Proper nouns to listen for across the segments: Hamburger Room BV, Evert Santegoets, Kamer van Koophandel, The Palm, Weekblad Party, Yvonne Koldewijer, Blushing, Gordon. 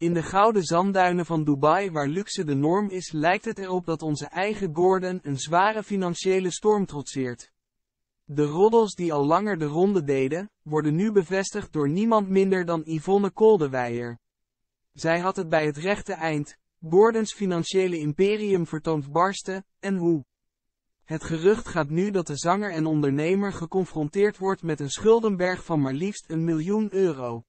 In de gouden zandduinen van Dubai, waar luxe de norm is, lijkt het erop dat onze eigen Gordon een zware financiële storm trotseert. De roddels die al langer de ronde deden, worden nu bevestigd door niemand minder dan Yvonne Koldewijer. Zij had het bij het rechte eind. Gordons financiële imperium vertoont barsten, en hoe? Het gerucht gaat nu dat de zanger en ondernemer geconfronteerd wordt met een schuldenberg van maar liefst €1 miljoen.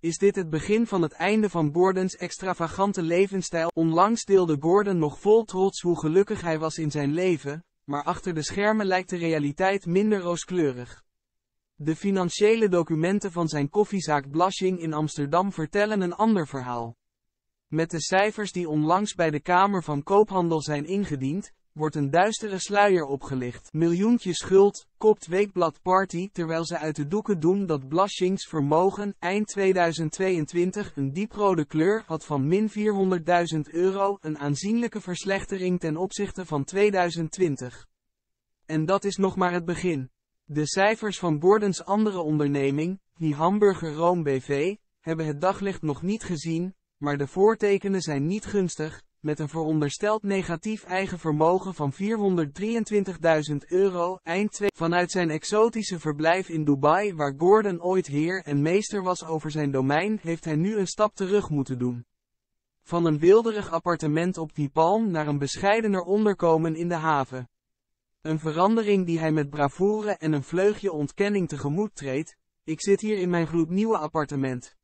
Is dit het begin van het einde van Gordons extravagante levensstijl? Onlangs deelde Gordon nog vol trots hoe gelukkig hij was in zijn leven, maar achter de schermen lijkt de realiteit minder rooskleurig. De financiële documenten van zijn koffiezaak Blushing in Amsterdam vertellen een ander verhaal. Met de cijfers die onlangs bij de Kamer van Koophandel zijn ingediend, wordt een duistere sluier opgelicht. Miljoentjes schuld, kopt Weekblad Party, terwijl ze uit de doeken doen dat Blushings vermogen eind 2022 een dieprode kleur had van min €400.000, een aanzienlijke verslechtering ten opzichte van 2020. En dat is nog maar het begin. De cijfers van Gordons andere onderneming, die Hamburger Room BV, hebben het daglicht nog niet gezien, maar de voortekenen zijn niet gunstig, met een verondersteld negatief eigen vermogen van €423.000 eind 2022. Vanuit zijn exotische verblijf in Dubai, waar Gordon ooit heer en meester was over zijn domein, heeft hij nu een stap terug moeten doen. Van een weelderig appartement op The Palm naar een bescheidener onderkomen in de haven. Een verandering die hij met bravoure en een vleugje ontkenning tegemoet treedt. Ik zit hier in mijn gloednieuwe appartement.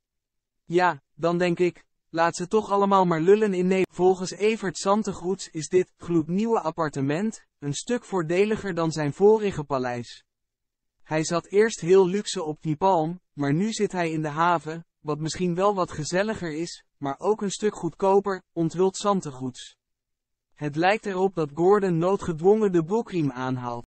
Ja, dan denk ik, laat ze toch allemaal maar lullen in Nederland. Volgens Evert Santegoets is dit gloednieuwe appartement een stuk voordeliger dan zijn vorige paleis. Hij zat eerst heel luxe op The Palm, maar nu zit hij in de haven, wat misschien wel wat gezelliger is, maar ook een stuk goedkoper, onthult Santegoets. Het lijkt erop dat Gordon noodgedwongen de broekriem aanhaalt.